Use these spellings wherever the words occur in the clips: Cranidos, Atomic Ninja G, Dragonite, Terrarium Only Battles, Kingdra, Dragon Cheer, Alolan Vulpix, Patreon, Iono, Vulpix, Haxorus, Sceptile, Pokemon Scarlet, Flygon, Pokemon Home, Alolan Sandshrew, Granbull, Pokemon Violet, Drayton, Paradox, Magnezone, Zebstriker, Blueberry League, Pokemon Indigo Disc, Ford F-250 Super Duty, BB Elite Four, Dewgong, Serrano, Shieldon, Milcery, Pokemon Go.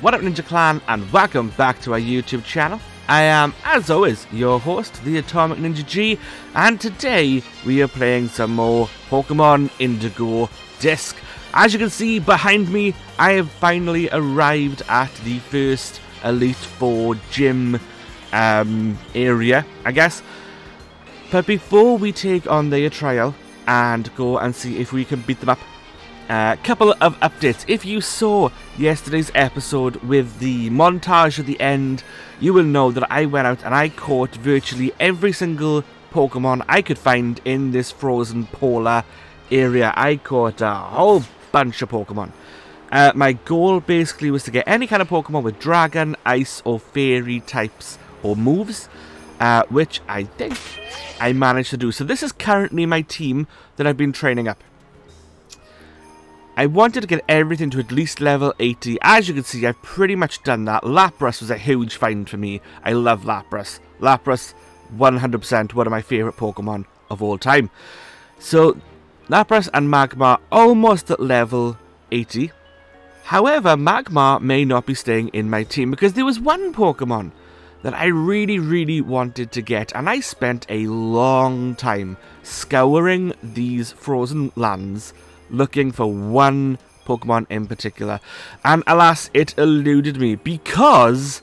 What up, Ninja Clan, and welcome back to our YouTube channel. I am, as always, your host, the Atomic Ninja G, and today we are playing some more Pokemon Indigo Disc. As you can see behind me, I have finally arrived at the first Elite Four gym area, I guess. But before we take on their trial and go and see if we can beat them up, a couple of updates. If you saw yesterday's episode with the montage at the end, you will know that I went out and I caught virtually every single Pokemon I could find in this frozen polar area. I caught a whole bunch of Pokemon. My goal basically was to get any kind of Pokemon with dragon, ice or fairy types or moves, which I think I managed to do. So this is currently my team that I've been training up. I wanted to get everything to at least level 80. As you can see, I've pretty much done that. Lapras was a huge find for me. I love Lapras. Lapras, 100% one of my favourite Pokemon of all time. So, Lapras and Magmar almost at level 80. However, Magmar may not be staying in my team because there was one Pokemon that I really wanted to get. And I spent a long time scouring these frozen lands, looking for one Pokemon in particular, and alas, it eluded me because,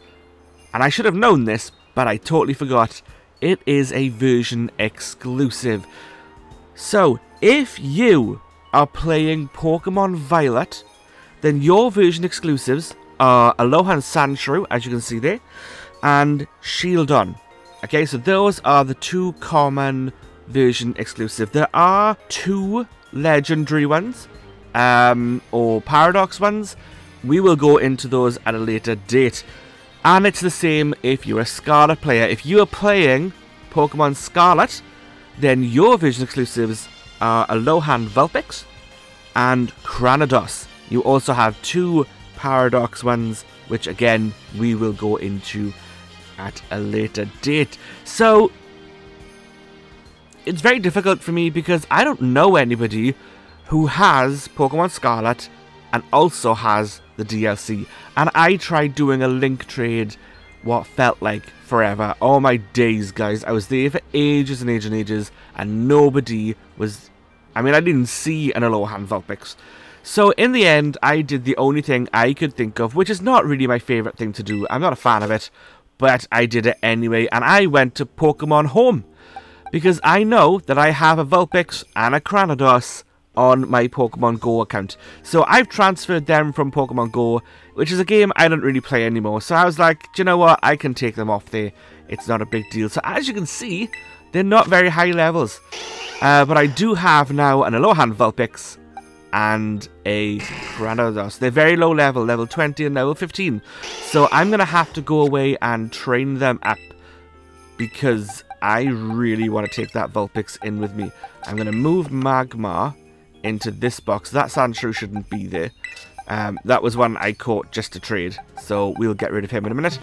and I should have known this, but I totally forgot, it is a version exclusive. So, if you are playing Pokemon Violet, then your version exclusives are Alolan Sandshrew, as you can see there, and Shieldon. Okay, so those are the two common version exclusive. There are two legendary ones or paradox ones. We will go into those at a later date, and it's the same if you're a Scarlet player. If you are playing Pokemon Scarlet, then your version exclusives are Alolan Vulpix and Cranidos. You also have two paradox ones, which again we will go into at a later date. So it's very difficult for me because I don't know anybody who has Pokemon Scarlet and also has the DLC. And I tried doing a link trade what felt like forever. Oh my days, guys. I was there for ages and ages and ages, and nobody was... I mean, I didn't see an Alolan Vulpix. So in the end, I did the only thing I could think of, which is not really my favourite thing to do. I'm not a fan of it, but I did it anyway. And I went to Pokemon Home, because I know that I have a Vulpix and a Cranidos on my Pokemon Go account. So I've transferred them from Pokemon Go, which is a game I don't really play anymore. So I was like, do you know what? I can take them off there. It's not a big deal. So as you can see, they're not very high levels. But I do have now an Alolan Vulpix and a Cranidos. They're very low level, level 20 and level 15. So I'm going to have to go away and train them up, because I really want to take that Vulpix in with me. I'm going to move Magmar into this box. That Sandshrew shouldn't be there. That was one I caught just to trade, so we'll get rid of him in a minute.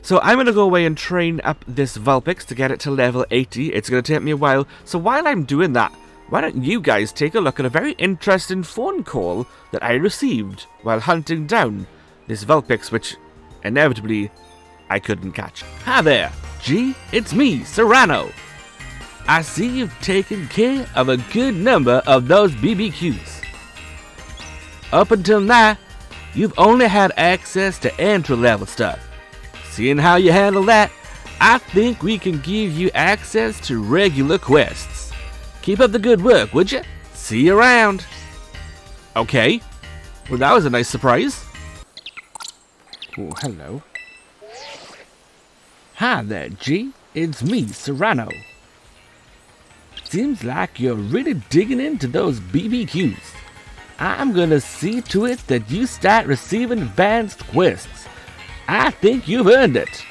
So I'm going to go away and train up this Vulpix to get it to level 80. It's going to take me a while. So while I'm doing that, why don't you guys take a look at a very interesting phone call that I received while hunting down this Vulpix, which inevitably I couldn't catch. Hi there! G, it's me, Serrano. I see you've taken care of a good number of those BBQs. Up until now, you've only had access to entry-level stuff. Seeing how you handle that, I think we can give you access to regular quests. Keep up the good work, would you? See you around. Okay. Well, that was a nice surprise. Oh, hello. Hi there, G. It's me, Serrano. Seems like you're really digging into those BBQs. I'm gonna see to it that you start receiving advanced quests. I think you've earned it.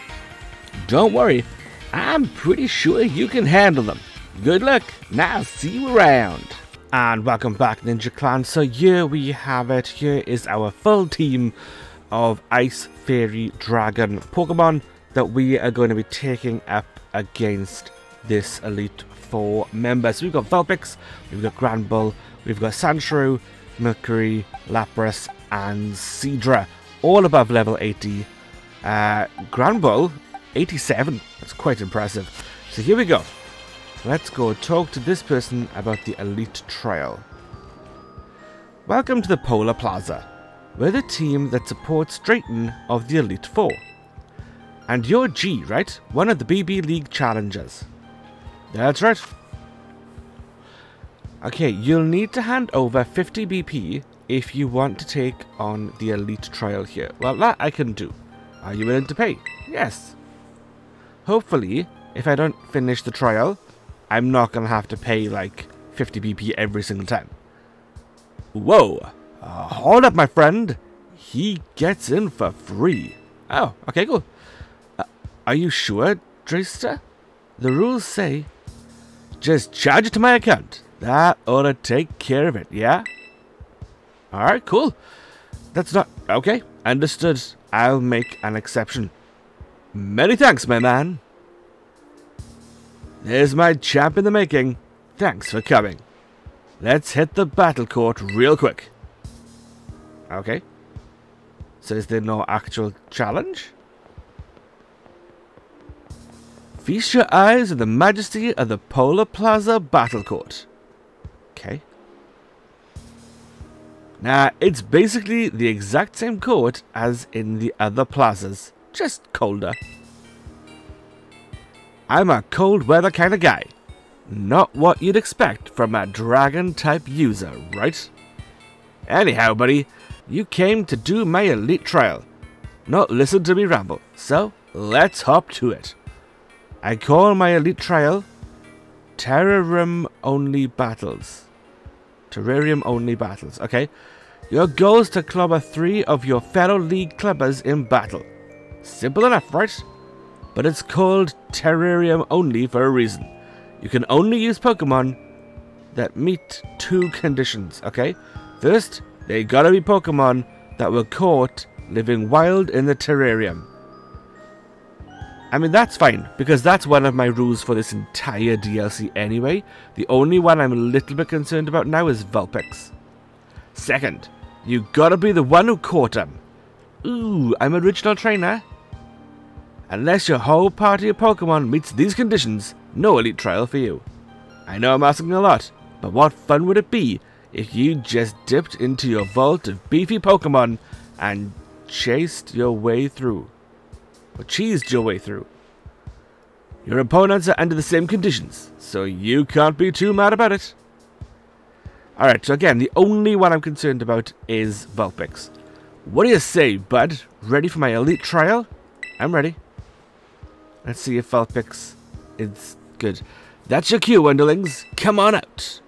Don't worry, I'm pretty sure you can handle them. Good luck, and I'll see you around. And welcome back, Ninja Clan. So here we have it. Here is our full team of Ice, Fairy, Dragon Pokemon that we are going to be taking up against this Elite Four members. So we've got Vulpix, we've got Granbull, we've got Sandshrew, Milcery, Lapras, and Seadra. all above level 80. Granbull, 87. That's quite impressive. So here we go. Let's go talk to this person about the Elite Trial. Welcome to the Polar Plaza. We're the team that supports Drayton of the Elite Four. And you're G, right? One of the BB League challengers. That's right. Okay, you'll need to hand over 50 BP if you want to take on the Elite Trial here. Well, that I can do. Are you willing to pay? Yes. Hopefully, if I don't finish the trial, I'm not going to have to pay like 50 BP every single time. Whoa. Hold up, my friend. He gets in for free. Oh, okay, cool. Are you sure, Drayster? The rules say, just charge it to my account. That ought to take care of it, yeah? Alright, cool. That's not... Okay, understood. I'll make an exception. Many thanks, my man. There's my champ in the making. Thanks for coming. Let's hit the battle court real quick. Okay. So is there no actual challenge? Feast your eyes on the majesty of the Polar Plaza battle court. Okay. Now, it's basically the exact same court as in the other plazas, just colder. I'm a cold weather kind of guy. Not what you'd expect from a dragon type user, right? Anyhow, buddy, you came to do my elite trial, not listen to me ramble, so let's hop to it. I call my elite trial Terrarium Only Battles. Terrarium Only Battles, okay. Your goal is to clobber 3 of your fellow league clubbers in battle. Simple enough, right? But it's called Terrarium Only for a reason. You can only use Pokemon that meet 2 conditions, okay? First, they gotta be Pokemon that were caught living wild in the terrarium. I mean, that's fine, because that's one of my rules for this entire DLC anyway. The only one I'm a little bit concerned about now is Vulpix. Second, you gotta be the one who caught him. Ooh, I'm an original trainer. Unless your whole party of Pokemon meets these conditions, no elite trial for you. I know I'm asking a lot, but what fun would it be if you just dipped into your vault of beefy Pokemon and chased your way through? Or cheesed your way through. Your opponents are under the same conditions, so you can't be too mad about it. Alright, so again, the only one I'm concerned about is Vulpix. What do you say, bud? Ready for my elite trial? I'm ready. Let's see if Vulpix is good. That's your cue, Wonderlings. Come on out.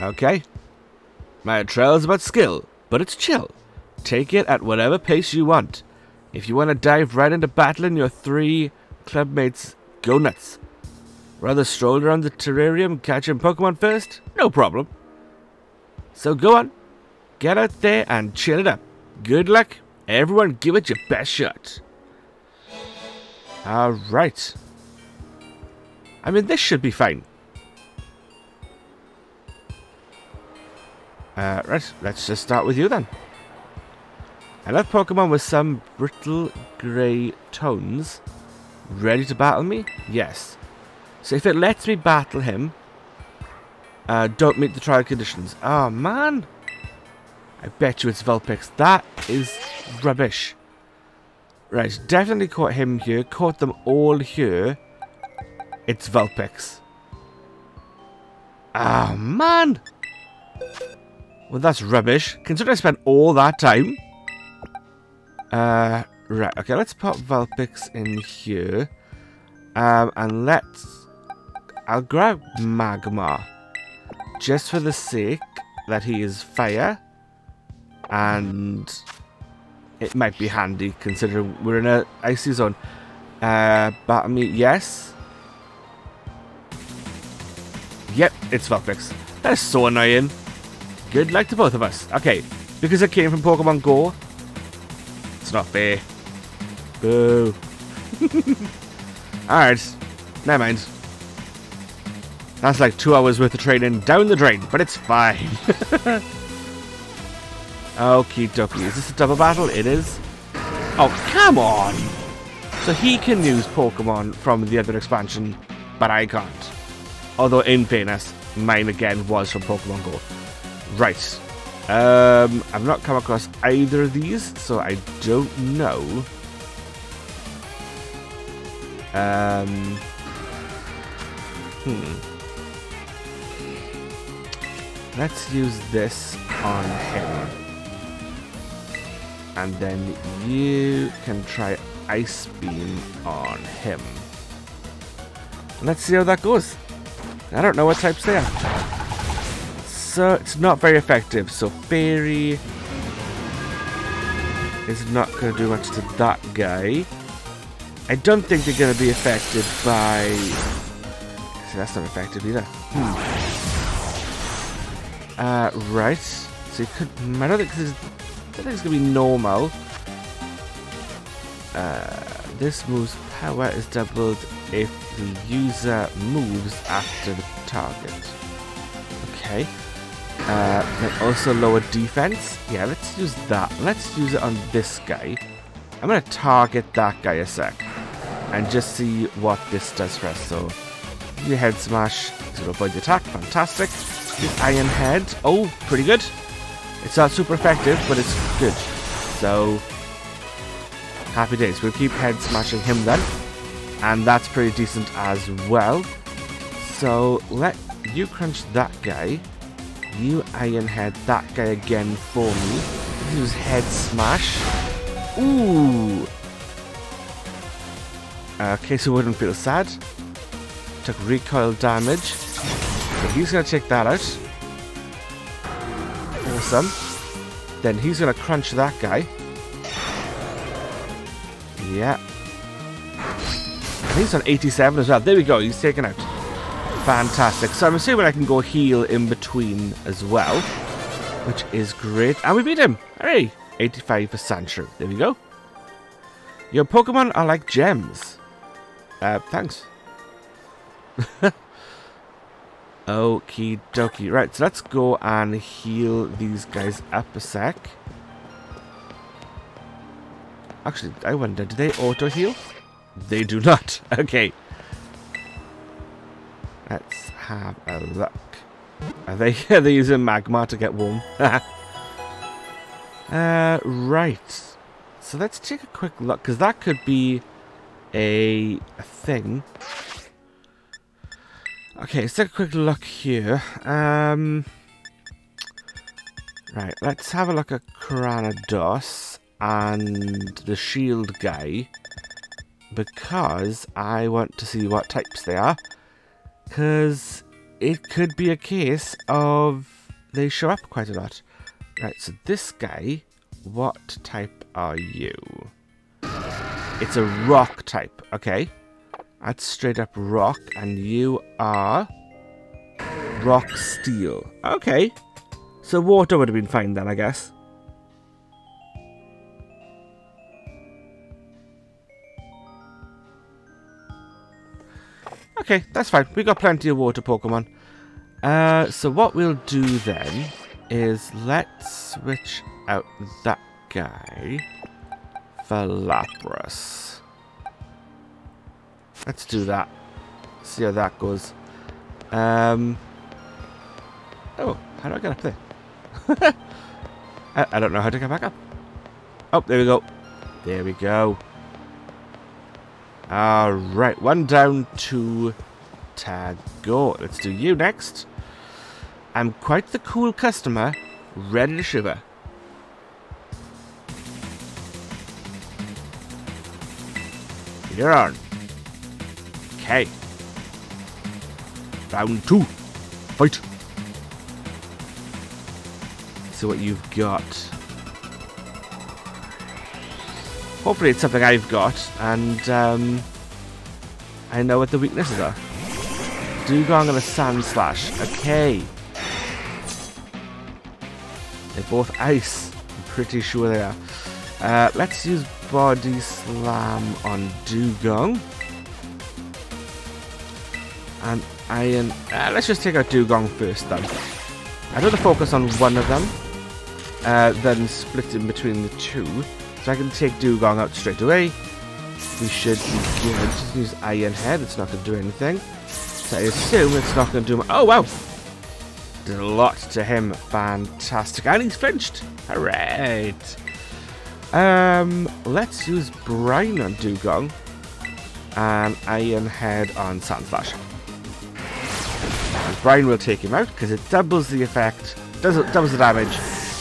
Okay. My trial is about skill, but it's chill. Take it at whatever pace you want. If you want to dive right into battling your 3 clubmates, go nuts. Rather stroll around the terrarium catching Pokemon first? No problem. So go on. Get out there and chill it up. Good luck. Everyone give it your best shot. Alright. I mean, this should be fine. Right, let's just start with you then. I left Pokemon with some brittle grey tones. Ready to battle me? Yes. So if it lets me battle him, don't meet the trial conditions. Oh man! I bet you it's Vulpix. That is rubbish. Right, definitely caught him here. Caught them all here. It's Vulpix. Oh man! Well, that's rubbish. Considering I spent all that time. Right. Okay, let's pop Vulpix in here. And let's... I'll grab Magmar. Just for the sake that he is fire. And... it might be handy, considering we're in an icy zone. Battle me, yes. Yep, it's Vulpix. That is so annoying. Good luck to both of us. Okay, because it came from Pokemon Go, it's not fair. Boo. Alright, never mind. That's like 2 hours worth of training down the drain, but it's fine. Okie dokie. Is this a double battle? It is. Oh, come on! So he can use Pokemon from the other expansion, but I can't. Although, in fairness, mine again was from Pokemon Go. Right. I've not come across either of these, so I don't know. Let's use this on him. And then you can try Ice Beam on him. Let's see how that goes. I don't know what types they are. So it's not very effective, so Fairy is not going to do much to that guy. I don't think they're going to be affected by... See, that's not effective either. Right, so you could... I don't think it's going to be normal. This move's power is doubled if the user moves after the target. Okay. And also lower defense. Yeah, let's use that. Let's use it on this guy. I'm going to target that guy a sec. And just see what this does for us. So, your head smash to avoid the attack. Fantastic. The iron head. Oh, pretty good. It's not super effective, but it's good. So, happy days. We'll keep head smashing him then. And that's pretty decent as well. So, you crunch that guy. You Ironhead that guy again for me. Use Head Smash. Ooh! Okay, so wouldn't feel sad. Took recoil damage. So he's going to take that out. Awesome. Then he's going to crunch that guy. Yeah. And he's on 87 as well. There we go, he's taken out. Fantastic. So I'm assuming I can go heal in between as well, which is great. And we beat him. Hooray! 85 for Sandshrew. There we go. Your Pokemon are like gems. Thanks. Okie dokie. Right, so let's go and heal these guys up a sec. Actually, I wonder, do they auto-heal? They do not. Okay. Let's have a look. Are they using Magmar to get warm? Right. So let's take a quick look, because that could be a thing. Okay, let's take a quick look here. Right, let's have a look at Cranidos and the shield guy, because I want to see what types they are. Because it could be a case of they show up quite a lot. Right, so this guy, what type are you? It's a rock type, okay. That's straight up rock, and you are rock steel. Okay, so water would have been fine then, I guess. Okay, that's fine. We got plenty of water Pokemon. So what we'll do then is let's switch out that guy for Lapras. Let's do that. See how that goes. Oh, how do I get up there? I don't know how to get back up. Oh, there we go. There we go. Alright, one down, two to go. Let's do you next. I'm quite the cool customer, ready to shiver. You're on. Okay. Round two. Fight. See what you've got. Hopefully it's something I've got, and I know what the weaknesses are. Dugong and a Sand Slash. Okay. They're both ice. I'm pretty sure they are. Let's use Body Slam on Dugong. And Iron. Let's just take out Dewgong first then. I'm going to focus on one of them, then split in between the two. So I can take Dewgong out straight away. We should be good. Just use Iron Head, it's not going to do anything. So I assume it's not going to do much. Oh wow! Did a lot to him. Fantastic. And he's flinched! Alright! Let's use Brine on Dewgong and Iron Head on Sandslash. And Brine will take him out because it doubles the effect, doubles the damage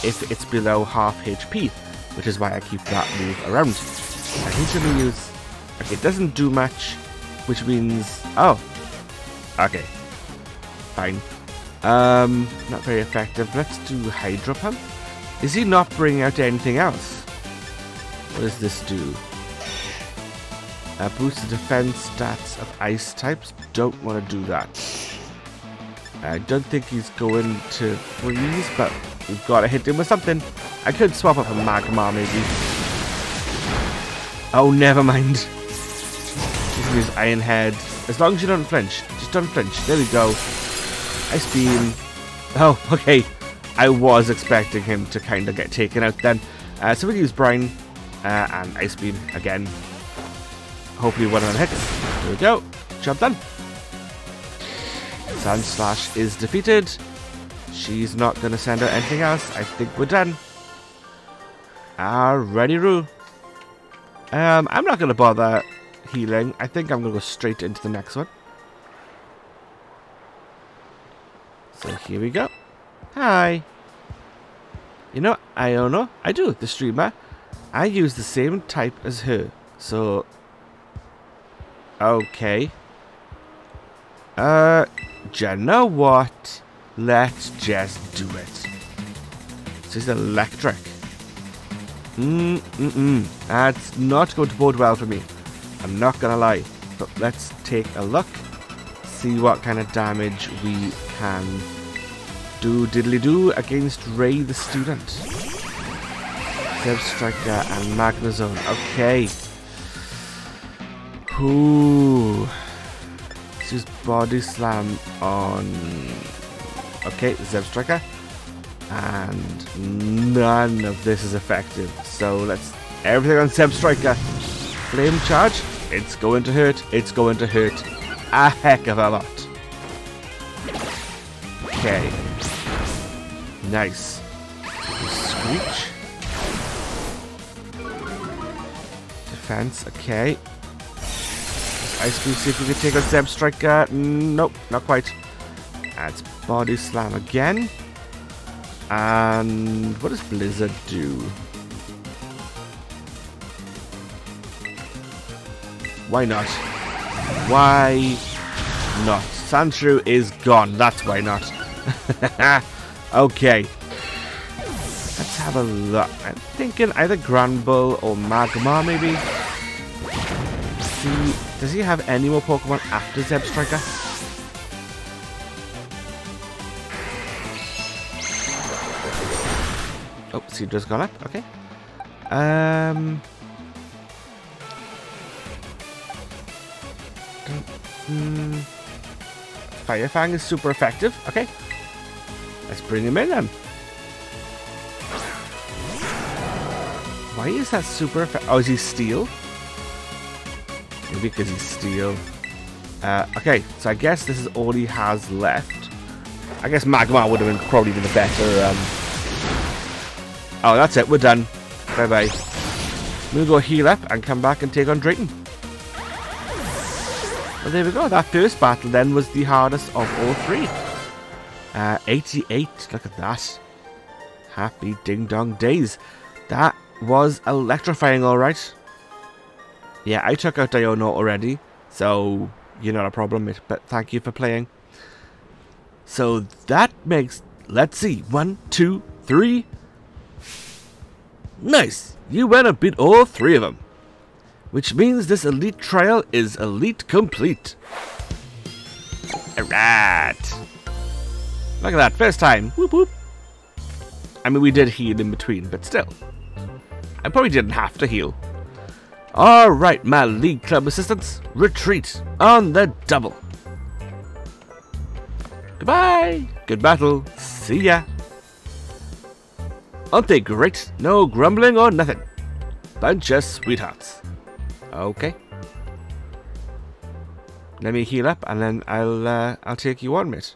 if it's below half HP, which is why I keep that move around. I think I'm going to use... Okay, it doesn't do much, which means... Oh! Okay. Fine. Not very effective. Let's do Hydro Pump. Is he not bringing out anything else? What does this do? Boost the defense stats of ice types. Don't want to do that. I don't think he's going to freeze, but we've got to hit him with something. I could swap up a Magmar maybe. Oh, never mind. Just use Iron Head. As long as you don't flinch. Just don't flinch. There we go. Ice Beam. Oh, okay. I was expecting him to kind of get taken out then. So we'll use Brine and Ice Beam again. Hopefully one of them hits. There we go. Job done. Sandslash is defeated. She's not going to send out anything else. I think we're done. Alrighty, Roo. I'm not going to bother healing. I think I'm going to go straight into the next one. So here we go. Hi. You know, Iono, I do, the streamer. I use the same type as her. So... Okay. You know what? Let's just do it. This is electric. That's not going to bode well for me. I'm not gonna lie. But let's take a look. See what kind of damage we can do diddly-do against Ray the Student. Zebstriker and Magnezone. Okay. Ooh. Let's use Body Slam on... Okay, Zebstriker. And none of this is effective. So let's... Everything on Zebstriker. Flame Charge. It's going to hurt. It's going to hurt a heck of a lot. Okay. Nice. Screech. Defense. Okay. Ice Beam, see if we can take on Zebstriker. Nope, not quite. That's Body Slam again. And what does Blizzard do? Why not? Why not? Sandshrew is gone. That's why not. Okay. Let's have a look. I'm thinking either Granbull or Magmar maybe. Does he have any more Pokemon after Zebstriker? Oh, Seadra's gone up. Okay. Firefang is super effective. Okay. Let's bring him in then. Why is that super effective? Oh, is he steel? Maybe because he's steel. Okay, so I guess this is all he has left. I guess Magmar would have been probably been the better. Oh, that's it. We're done. Bye bye. We'll go heal up and come back and take on Drayton. Well, there we go. That first battle then was the hardest of all three. 88. Look at that. Happy ding dong days. That was electrifying, all right. Yeah, I took out Iono already, so you're not a problem, but thank you for playing. So that makes, let's see, 1, 2, 3. Nice! You went and beat all three of them. Which means this elite trial is elite complete. Alright! Look at that, first time. Whoop whoop. I mean, we did heal in between, but still. I probably didn't have to heal. Alright, my League Club assistants, retreat on the double. Yay! Good battle. See ya. Aren't they great? No grumbling or nothing. Bunch of sweethearts. Okay. Let me heal up and then I'll take you on, mate.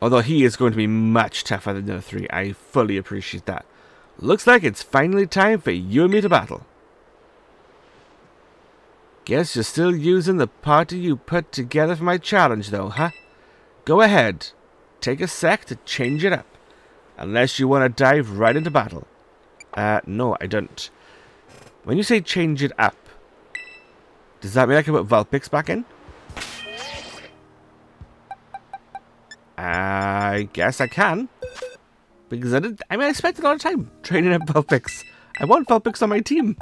Although he is going to be much tougher than the other three. I fully appreciate that. Looks like it's finally time for you and me to battle. Guess you're still using the party you put together for my challenge though, huh? Go ahead. Take a sec to change it up. Unless you want to dive right into battle. No, I don't. When you say change it up, does that mean I can put Vulpix back in? I guess I can. Because I spent a lot of time training up Vulpix. I want Vulpix on my team.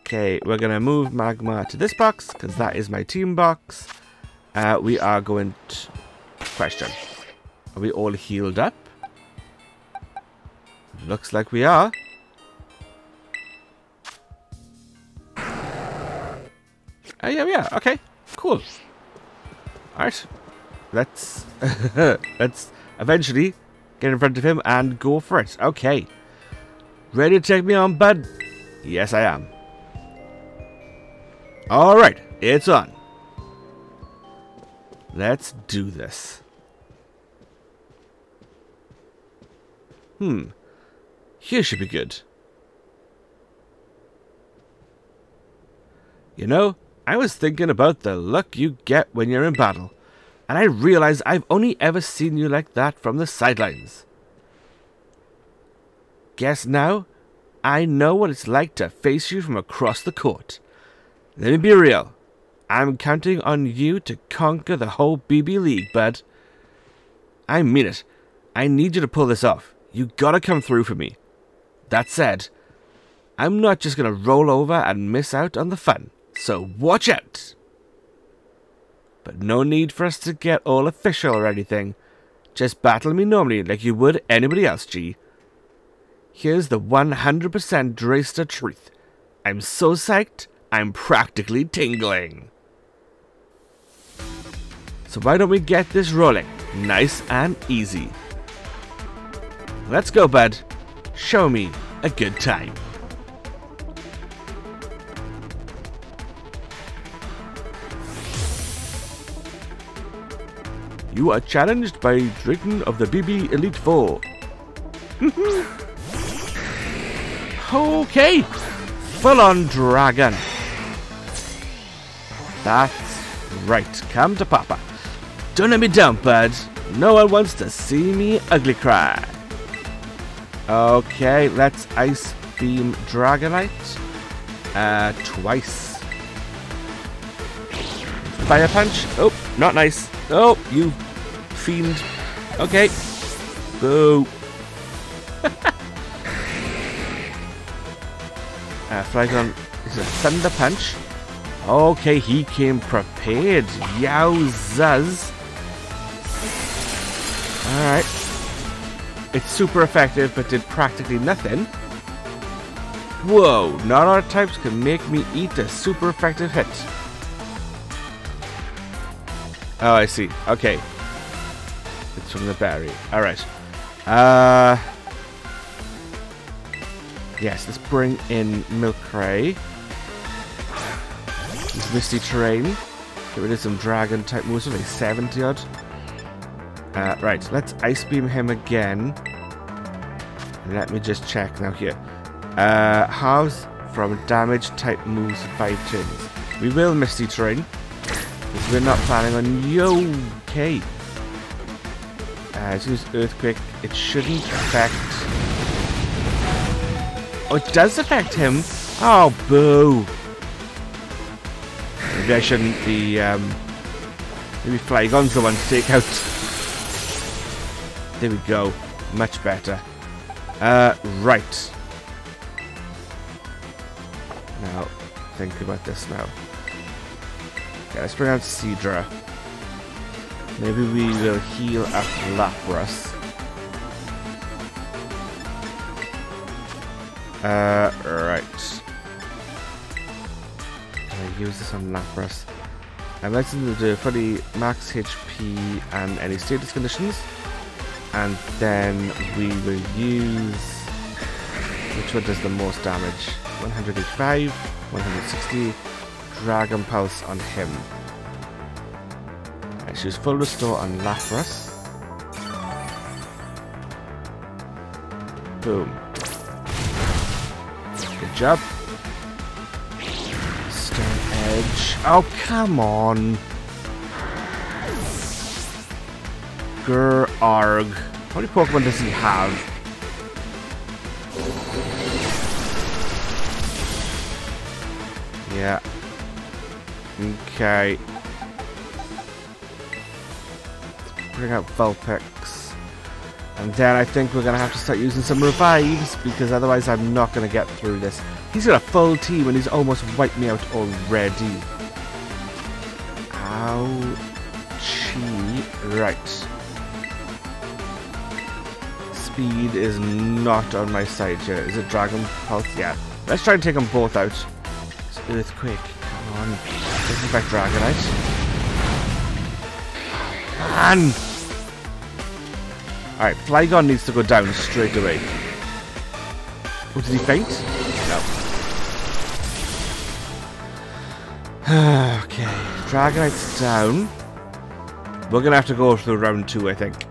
Okay, we're going to move Magmar to this box, because that is my team box. We are going to... Question. Are we all healed up? Looks like we are. Oh, yeah, we are. Okay, cool. Alright, let's... let's eventually get in front of him and go for it. Okay. Ready to take me on, bud? Yes, I am. Alright, it's on. Let's do this. Here should be good. You know, I was thinking about the look you get when you're in battle, and I realized I've only ever seen you like that from the sidelines. Guess now, I know what it's like to face you from across the court. Let me be real. I'm counting on you to conquer the whole BB League, bud. I mean it. I need you to pull this off. You gotta come through for me. That said, I'm not just gonna roll over and miss out on the fun. So watch out! But no need for us to get all official or anything. Just battle me normally like you would anybody else, G. Here's the 100% Drayster truth. I'm so psyched. I'm practically tingling. So why don't we get this rolling? Nice and easy. Let's go, bud. Show me a good time. You are challenged by Drayton of the BB Elite Four. Okay. Full on dragon. That's right. Come to Papa. Don't let me down, bud. No one wants to see me ugly cry. Okay, let's Ice Beam Dragonite. Twice. Fire Punch. Oh, not nice. Oh, you fiend. Okay. Boo. Flygon is a Thunder Punch. Okay, he came prepared. Yowzas. Alright. It's super effective, but did practically nothing. Whoa, not all types can make me eat a super effective hit. Oh, I see. Okay. It's from the berry. Alright. Yes, let's bring in Milcery. Misty Terrain. Get rid of some dragon type moves, like 70 odd. Right, let's Ice Beam him again. Let me just check now here. Halves from damage type moves 5 turns. We will Misty Terrain. Because we're not planning on you. Okay. Let's use Earthquake. It shouldn't affect. Oh, it does affect him. Oh, boo. Maybe I shouldn't be, maybe Flygon's the one to take out. There we go. Much better. Right. Now, think about this now. Okay, let's bring out Seadra. Maybe we will heal up Lapras. Right. Use this on Lapras. I'm maxing to fully max HP and any status conditions, and then we will use which one does the most damage. 185, 160, Dragon Pulse on him. I should use Full Restore on Lapras. Boom. Good job. Stone Edge. Oh, come on. Grrrg. How many Pokemon does he have? Yeah. Okay. Bring out Vulpix. And then I think we're going to have to start using some revives, because otherwise I'm not going to get through this. He's got a full team and he's almost wiped me out already. Ouchie. Right. Speed is not on my side here. Is it Dragon Pulse? Yeah. Let's try and take them both out. Earthquake, come on. This is back Dragonite. And alright, Flygon needs to go down straight away. Oh, did he faint? No. Okay, Dragonite's down. We're gonna have to go through round two, I think.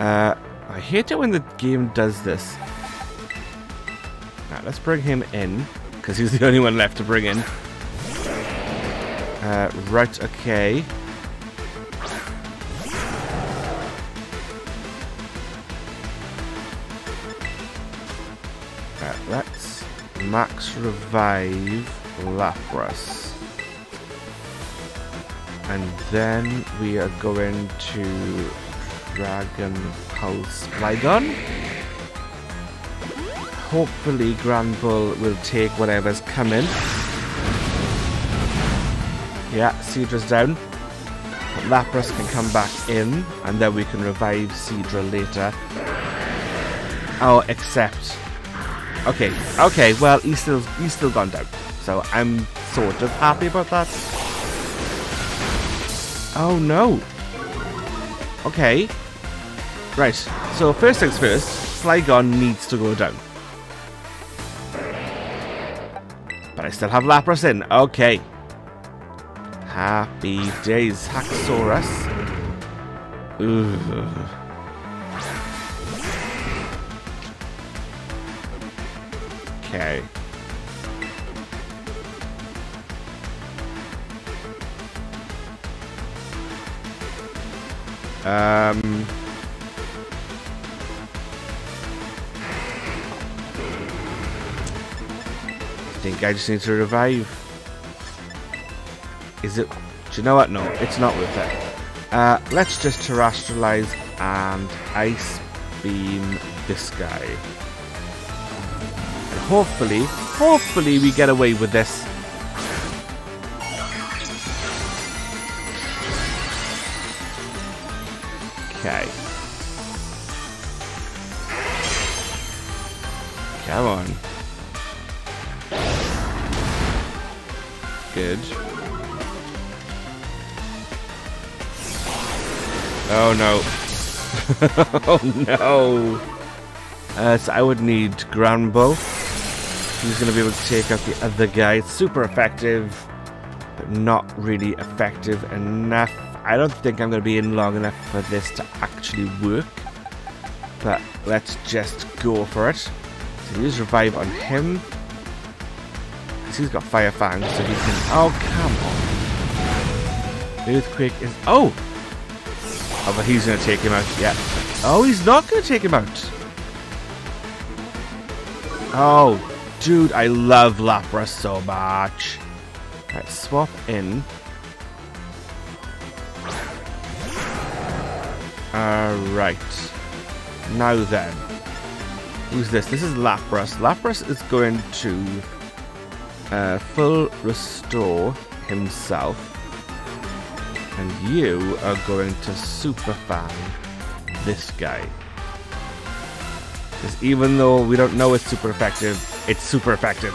I hate it when the game does this. Alright, let's bring him in, because he's the only one left to bring in. Right, okay. Let's max revive Lapras. And then we are going to Dragon Pulse Flygon. Hopefully Granbull will take whatever's coming. Yeah, Seadra's down. But Lapras can come back in, and then we can revive Seadra later. Oh, except... okay, okay, well, he's still gone down. So I'm sort of happy about that. Oh, no. Okay. Right, so first things first, Flygon needs to go down. But I still have Lapras in. Okay. Happy days. Haxorus. Ugh. Okay. I think I just need to revive. Is it... do you know what? No, it's not worth it. Let's just terrestrialize and ice beam this guy. And hopefully we get away with this. Okay. Come on. Good. Oh no. Oh no. So I would need Granbull. He's going to be able to take out the other guy. It's super effective, but not really effective enough. I don't think I'm going to be in long enough for this to actually work. But let's just go for it. So use revive on him. He's got Fire Fang, so he can... oh, come on. Earthquake is... oh! Oh, but he's going to take him out, yeah. Oh, he's not going to take him out. Oh, dude, I love Lapras so much. Let's swap in. Alright. Now then. Who's this? This is Lapras. Lapras is going to... full restore himself, and you are going to superfan this guy, because even though we don't know it's super effective, it's super effective.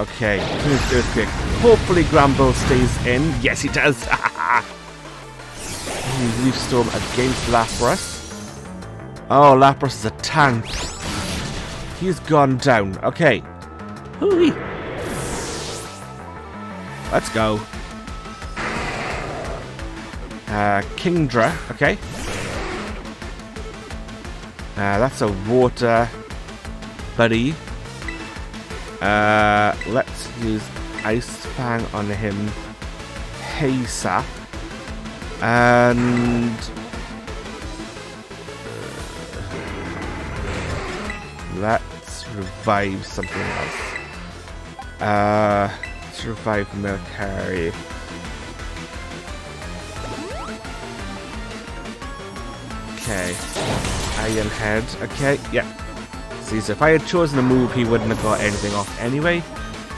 Okay, let's do it quick. Hopefully Granbull stays in. Yes, he does. Leaf Storm against Lapras. Oh, Lapras is a tank. He's gone down. Okay. Hooey. Let's go. Kingdra. Okay. That's a water buddy. Let's use Ice Fang on him. Hay Sap. And let's revive something else. Let's revive Milcery. Okay. Iron Head. Okay, yeah. See, so if I had chosen a move, he wouldn't have got anything off anyway.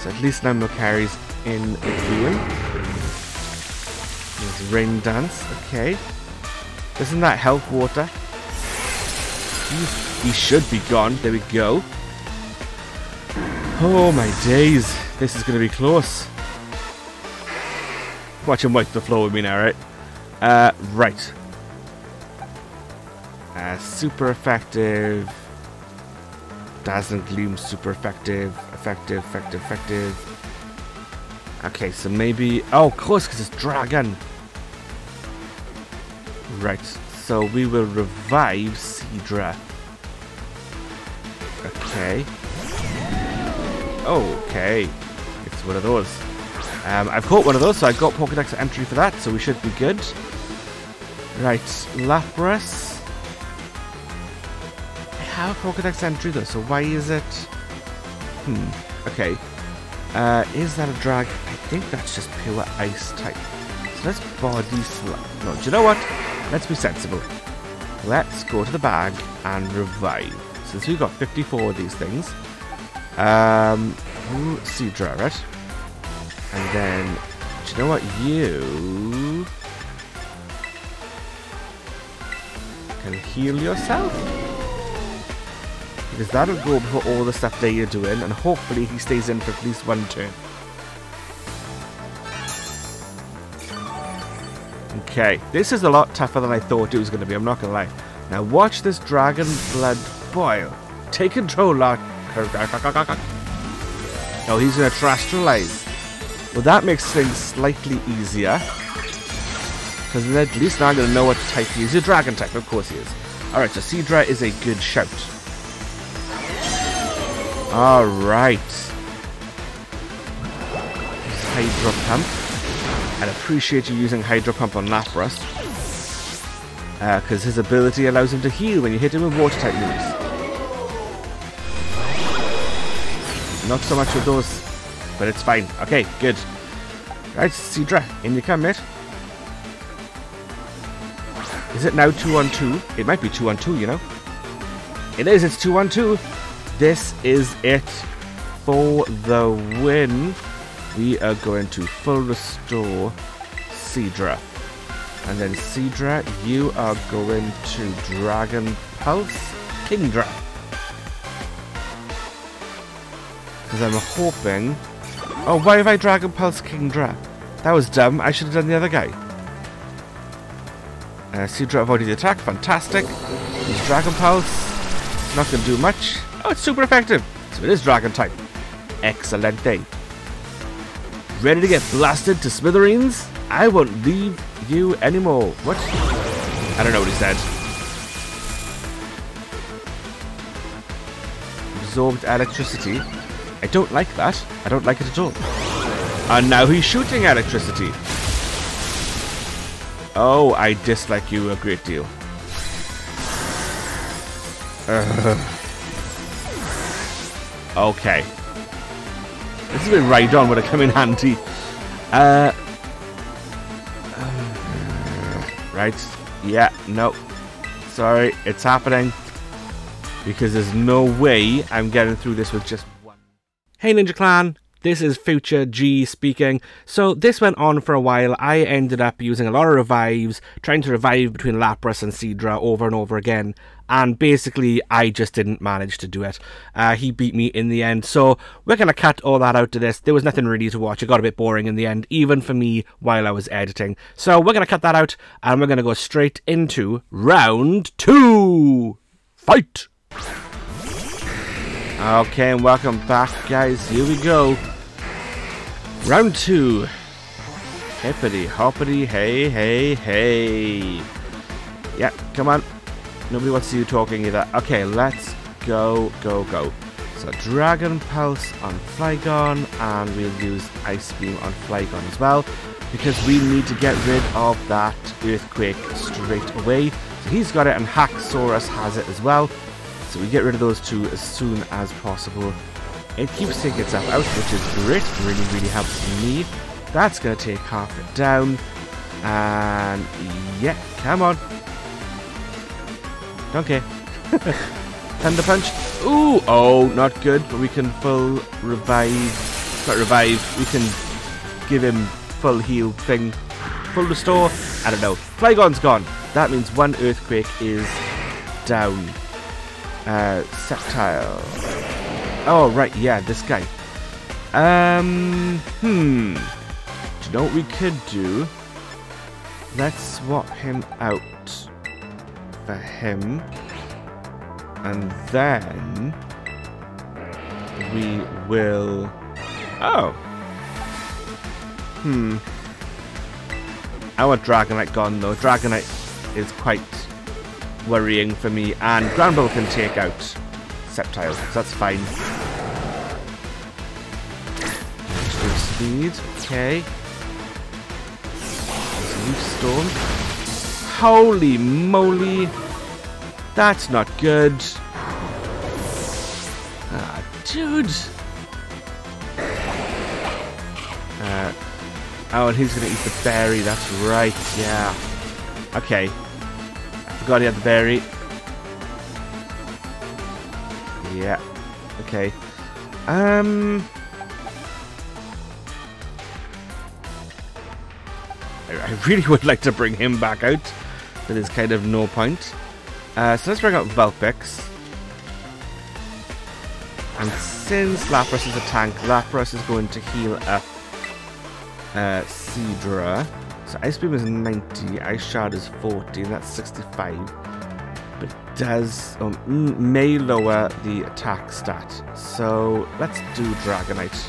So at least now Milcery's in the queue. Rain Dance, okay. Isn't that health water? He should be gone. There we go. Oh my days. This is going to be close. Watch him wipe the floor with me now, right? Right. Super effective. Dazzling Gleam, super effective. Effective. Okay, so maybe... Oh, of course, because it's Dragon. Right, so we will revive Seadra. Okay. Okay. It's one of those. I've caught one of those, so I got Pokedex entry for that, so we should be good. Right, Lapras. I have Pokedex entry though, so why is it... Okay. Is that a drag? I think that's just pure ice type. So let's body slap. No, do you know what? Let's be sensible. Let's go to the bag and revive. Since we've got 54 of these things. Seadra, right? And then, do you know what? You can heal yourself. Because that'll go before all the stuff that you're doing. And hopefully he stays in for at least one turn. Okay, this is a lot tougher than I thought it was going to be, I'm not going to lie. Now watch this dragon blood boil. Take control, Lark. Oh, he's going to terrestrialize. Well, that makes things slightly easier. Because then at least now I'm going to know what type he is. He's a dragon type, of course he is. Alright, so Seadra is a good shout. Alright. Hydro Pump. I'd appreciate you using Hydro Pump on Lapras, because his ability allows him to heal when you hit him with water type moves. Not so much with those, but it's fine. Okay, good. Right, Seadra, in you come, mate. Is it now 2-on-2? It might be 2-on-2, you know. It is, it's 2-on-2. This is it for the win. We are going to full restore Seadra. And then Seadra, you are going to Dragon Pulse Kingdra. Because I'm hoping... Oh, why have I Dragon Pulse Kingdra? That was dumb. I should have done the other guy. Seadra avoided the attack. Fantastic. Use Dragon Pulse. Not going to do much. Oh, it's super effective. So it is Dragon type. Excellent day. Ready to get blasted to smithereens? I won't leave you anymore. What? I don't know what he said. Absorbed electricity. I don't like that. I don't like it at all. And now he's shooting electricity. Oh, I dislike you a great deal. Okay. This is a bit right on when I come in handy. Right. Yeah, no. Sorry, it's happening. Because there's no way I'm getting through this with just one. Hey Ninja Clan, This is Future G speaking. So this went on for a while. I ended up using a lot of revives, trying to revive between Lapras and Seadra over and over again. And basically, I just didn't manage to do it. He beat me in the end. So we're going to cut all that out to this. There was nothing really to watch. It got a bit boring in the end, even for me while I was editing. So we're going to cut that out and we're going to go straight into round two. Fight! Okay, and welcome back, guys. Here we go. Round two. Hippity hoppity, hey, hey, hey. Yeah, come on. Nobody wants you talking either. Okay, let's go, go, go. So Dragon Pulse on Flygon, and we'll use Ice Beam on Flygon as well, because we need to get rid of that Earthquake straight away. So he's got it, and Haxorus has it as well. So we get rid of those two as soon as possible. It keeps taking itself out, which is great. It really, really helps me. That's going to take half it down. And yeah, come on. Okay. Thunder Punch. Ooh, oh, not good. But we can full revive. Not revive. We can give him full heal thing. Full restore. I don't know. Flygon's gone. That means one Earthquake is down. Sceptile. Oh, right. Yeah, this guy. Do you know what we could do? Let's swap him out for him, and then we will I want Dragonite gone though. Dragonite is quite worrying for me, and Granbull can take out Sceptile, so that's fine. Speed, okay. Leaf Storm. Holy moly, that's not good. Ah, dude. Oh, and he's gonna eat the berry, that's right, yeah. Okay, I forgot he had the berry. Yeah, okay. I really would like to bring him back out. That is kind of no point. So let's bring out Vulpix. And since Lapras is a tank, Lapras is going to heal up Seadra. So Ice Beam is 90, Ice Shard is 40, that's 65. But does may lower the attack stat. So let's do Dragonite.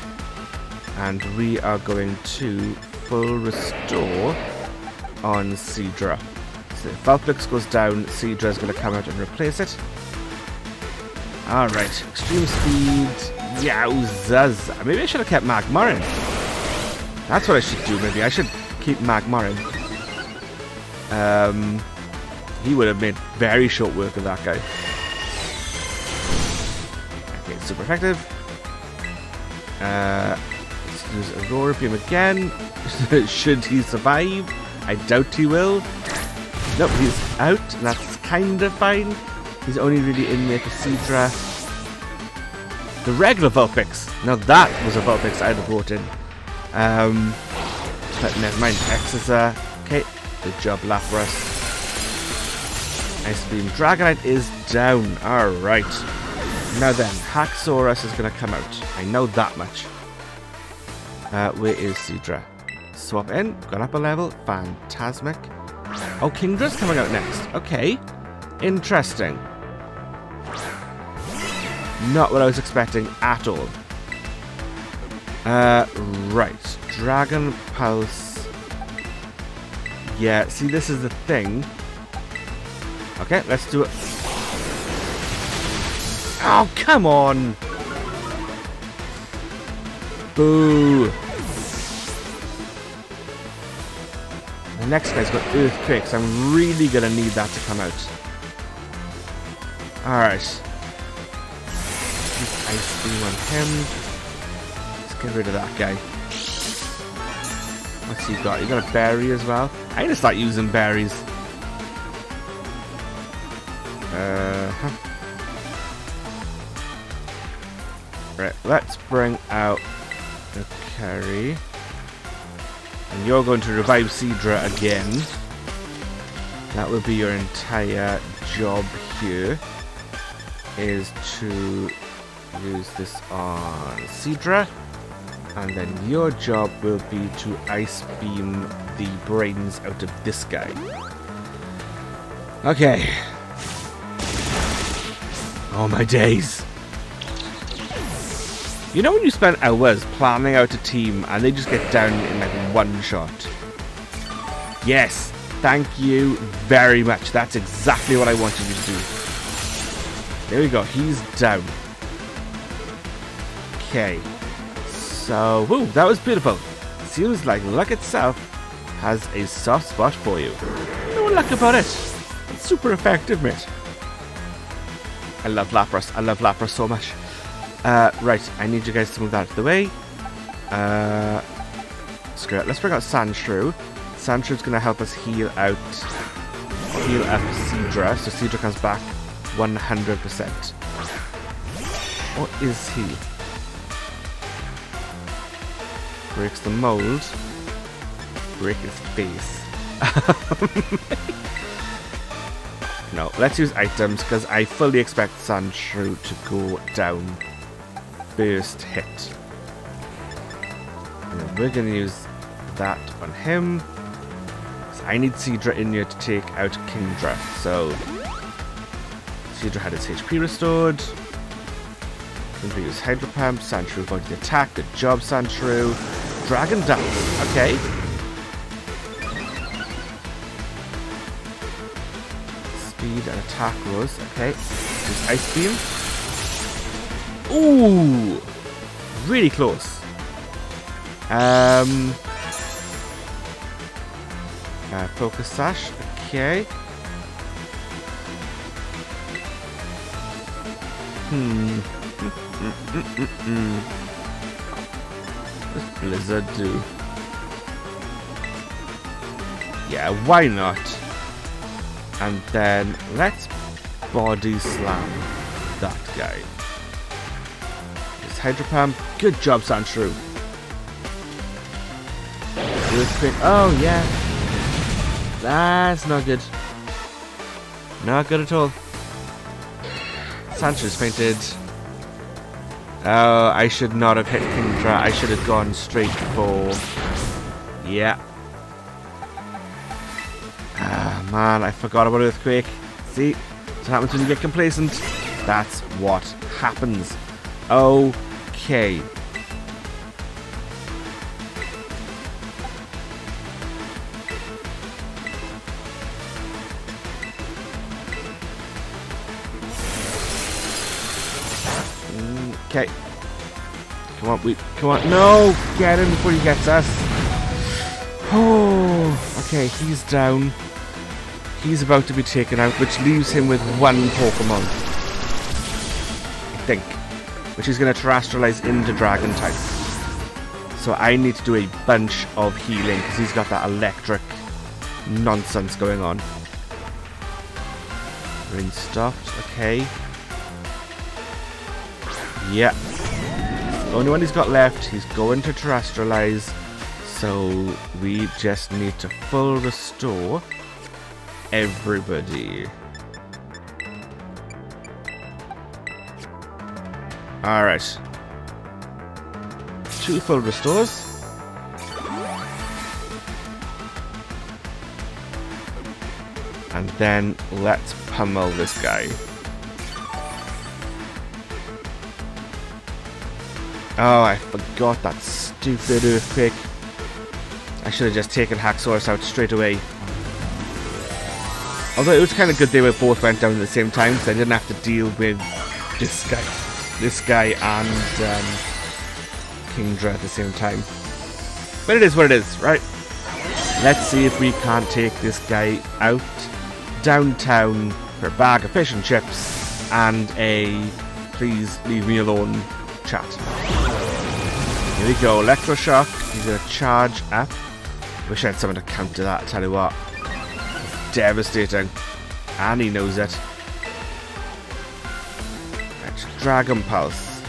And we are going to full restore on Seadra. So if Vulpix goes down, Seadra is going to come out and replace it. Alright, extreme speed. Yowzas. Maybe I should have kept Magmar in. That's what I should do, maybe. I should keep Magmar in. He would have made very short work of that guy. Okay, super effective. Let's use Aurora Beam again. Should he survive? I doubt he will. Nope, he's out. That's kind of fine. He's only really in there for Seadra. The regular Vulpix. Now that was a Vulpix I'd have brought in. But never mind. Exeter. Okay, good job, Lapras. Ice Beam. Dragonite is down. Alright. Now then, Haxorus is going to come out. I know that much. Where is Seadra? Swap in, got up a level, fantasmic. Oh, Kingdra's coming out next. Okay, interesting. Not what I was expecting at all. Right, Dragon Pulse. Yeah, see, this is the thing. Okay, let's do it. Oh, come on! Boo! The next guy's got Earthquake, so I'm really gonna need that to come out. Alright. Ice Beam on him. Let's get rid of that guy. What's he got? He got a berry as well. I just start using berries. Right, let's bring out Okay. And you're going to revive Seadra again. That would be your entire job here, is to use this on Seadra. And then your job will be to Ice Beam the brains out of this guy. Okay. Oh my days. You know when you spend hours planning out a team and they just get down in like one shot? Yes, thank you very much. That's exactly what I wanted you to do. There we go, he's down. Okay. So, woo, that was beautiful. Seems like luck itself has a soft spot for you. No luck about it. It's super effective, mate. I love Lapras. I love Lapras so much. Right, I need you guys to move that out of the way. Screw it. Let's bring out Sandshrew. Sandshrew's going to help us heal up Seadra, so Seadra comes back 100%. What is he? Breaks the mold. Break his face. No, let's use items, because I fully expect Sandshrew to go down first hit. And then we're going to use that on him. So I need Seadra in here to take out Kingdra. So Seadra had his HP restored. Kingdra used Hydro Pump. Sandshrew avoided the attack. Good job, Sandshrew. Dragon Dance. Okay. And attack rose. Okay, just Ice Beam. Ooh, really close. Focus Sash. Okay. What's Blizzard do? Yeah, why not? And then let's body slam that guy. Just Hydro Pump. Good job, Sandshrew. Oh yeah. That's not good. Not good at all. Sandshrew's fainted. Oh, I should not have hit Kingdra. I should have gone straight for... Yeah. Man, I forgot about Earthquake. See, what happens when you get complacent. That's what happens. Okay. Okay. Come on, come on. No, get him before he gets us. Oh, okay, he's down. He's about to be taken out, which leaves him with one Pokemon, I think, which is going to terrestrialize into Dragon type. So I need to do a bunch of healing because he's got that electric nonsense going on. Rain stopped. Okay. Yeah. It's the only one he's got left. He's going to terrestrialize, so we just need to full restore everybody. Alright. Two full restores. And then let's pummel this guy. Oh, I forgot that stupid earthquake. I should have just taken Haxorus out straight away. Although it was kind of good they were both went down at the same time, so I didn't have to deal with this guy and Kingdra at the same time. But it is what it is, right? Let's see if we can't take this guy out downtown for a bag of fish and chips and a please leave me alone chat. Here we go, Electroshock. He's going to charge up. Wish I had someone to counter that, I tell you what. Devastating, and he knows it. Dragon Pulse.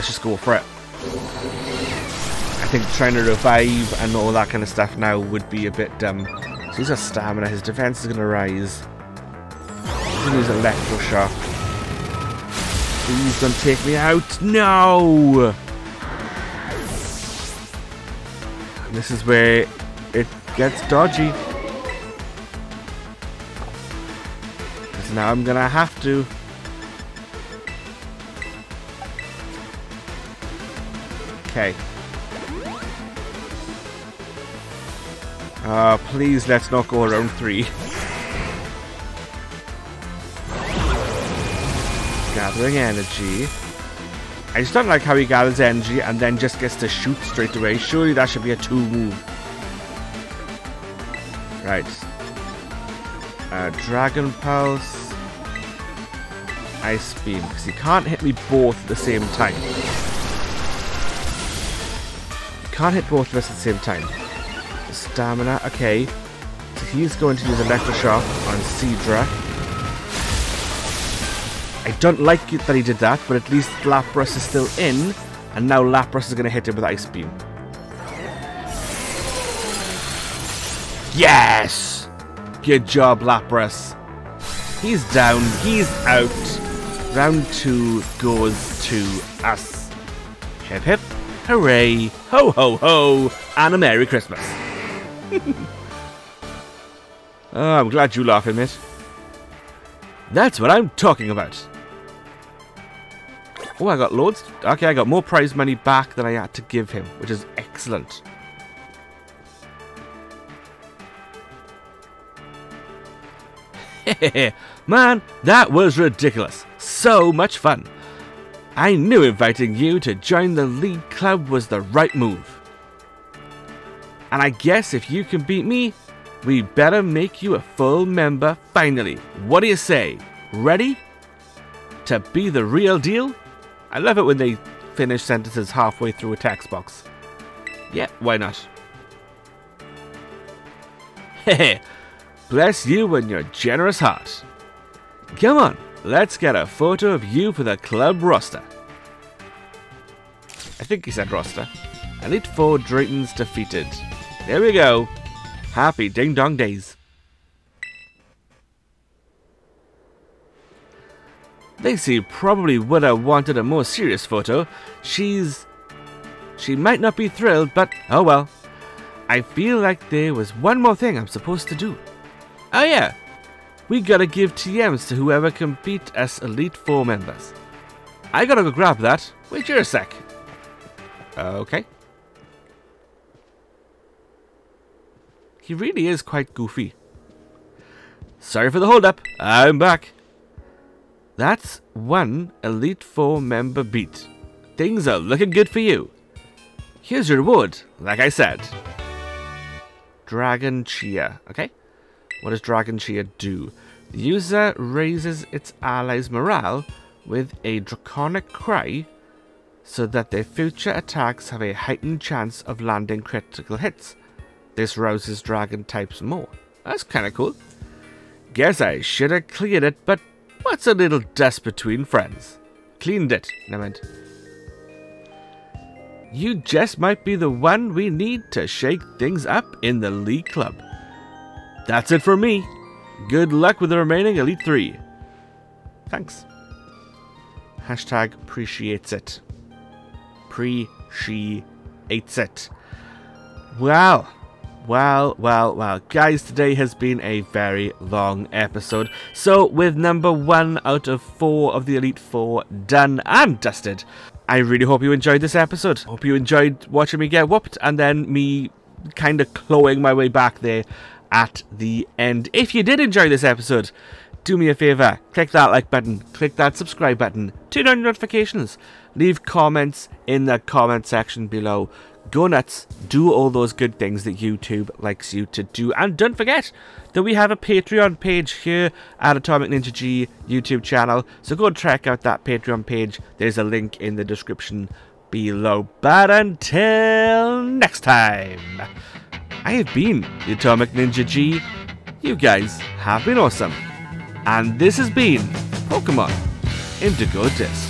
let's just go for it. I think trying to revive and all that kind of stuff now would be a bit dumb. So he's got stamina, his defense is going to rise. He's going to use Electroshock. Please don't take me out. No! And this is where it gets dodgy. Because now I'm going to have to. Okay. Please let's not go around three. Gathering energy. I just don't like how he gathers energy and then just gets to shoot straight away. Surely that should be a two move. Right. Dragon Pulse. Ice Beam. Because he can't hit me both at the same time. Can't hit both of us at the same time. Stamina, okay. So he's going to use Electroshock on Seadra. I don't like it that he did that, but at least Lapras is still in, and now Lapras is going to hit him with Ice Beam. Yes! Good job, Lapras. He's down, he's out. Round two goes to us. Hip hip. Hooray, ho ho ho, and a Merry Christmas. Oh, I'm glad you're laughing, mate. That's what I'm talking about. Oh, I got loads. Okay, I got more prize money back than I had to give him, which is excellent. Man, that was ridiculous. So much fun. I knew inviting you to join the League Club was the right move. And I guess if you can beat me, we better make you a full member finally. What do you say? Ready? To be the real deal? I love it when they finish sentences halfway through a text box. Yeah, why not? Hey, bless you and your generous heart. Come on. Let's get a photo of you for the club roster. I think he said roster. Elite Four Draytons defeated. There we go. Happy ding dong days. Lacey probably would have wanted a more serious photo. She might not be thrilled, but oh well. I feel like there was one more thing I'm supposed to do. Oh yeah. We gotta give TMs to whoever can beat us Elite Four members. I gotta go grab that. Wait here a sec. Okay. He really is quite goofy. Sorry for the hold up. I'm back. That's one Elite Four member beat. Things are looking good for you. Here's your reward, like I said. Dragon Cheer, okay? What does Dragon Cheer do? The user raises its allies' morale with a draconic cry so that their future attacks have a heightened chance of landing critical hits. This rouses dragon types more. That's kind of cool. Guess I should have cleared it, but what's a little dust between friends? Cleaned it, never mind. You just might be the one we need to shake things up in the League Club. That's it for me. Good luck with the remaining Elite 3. Thanks. Hashtag appreciates it. Pre-she-ates it. Wow. Well, well, well. Guys, today has been a very long episode. So, with number 1 out of 4 of the Elite Four done and dusted, I really hope you enjoyed this episode. Hope you enjoyed watching me get whooped and then me kind of clawing my way back there at the end. If you did enjoy this episode, do me a favor, click that like button, click that subscribe button, turn on your notifications, leave comments in the comment section below. Go nuts, do all those good things that YouTube likes you to do, and don't forget that we have a Patreon page here at Atomic Ninja G YouTube channel, so go and check out that Patreon page. There's a link in the description below. But until next time, I have been the Atomic Ninja G. You guys have been awesome. And this has been Pokemon Indigo Disc.